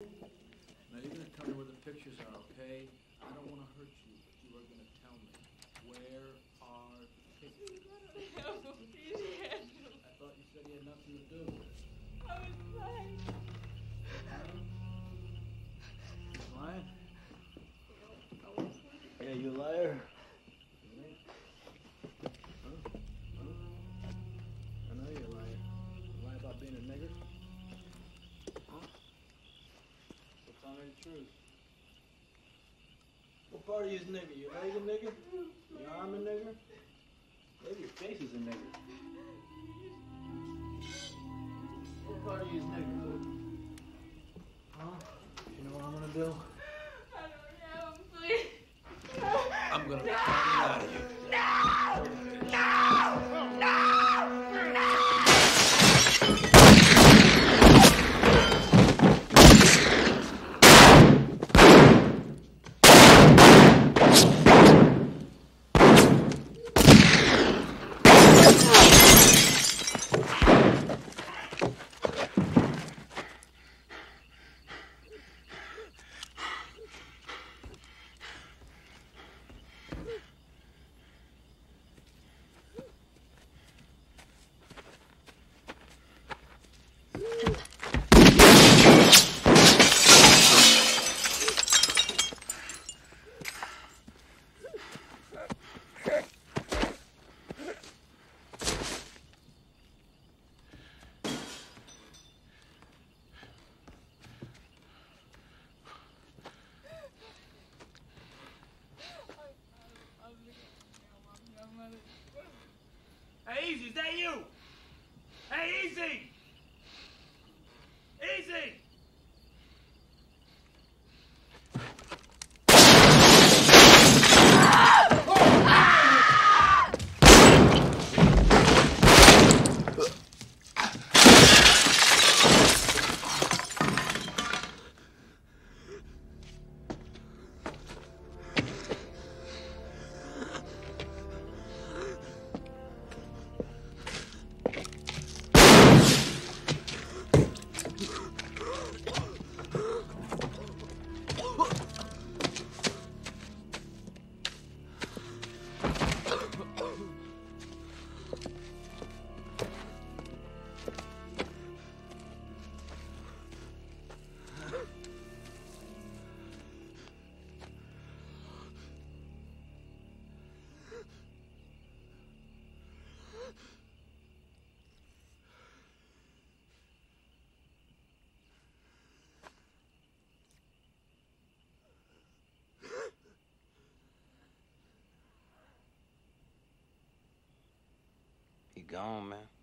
Now you're going to tell me where the pictures are, okay? I don't want to hurt you, but you are going to tell me. Where are the pictures? I thought you said you had nothing to do with it. I was lying. You lying? Yeah, you liar. I know you're lying. You lie about being a nigger? Huh? So tell me the truth. What part of you is nigger? Your leg a nigger? Your arm a nigger? Maybe your face is a nigger. What part of you is nigger? Huh? You know what I'm gonna do? I don't know, please. No. I'm gonna out of you. No! No! No! Hey, Easy, is that you? Hey, Easy! Easy! Gone, man.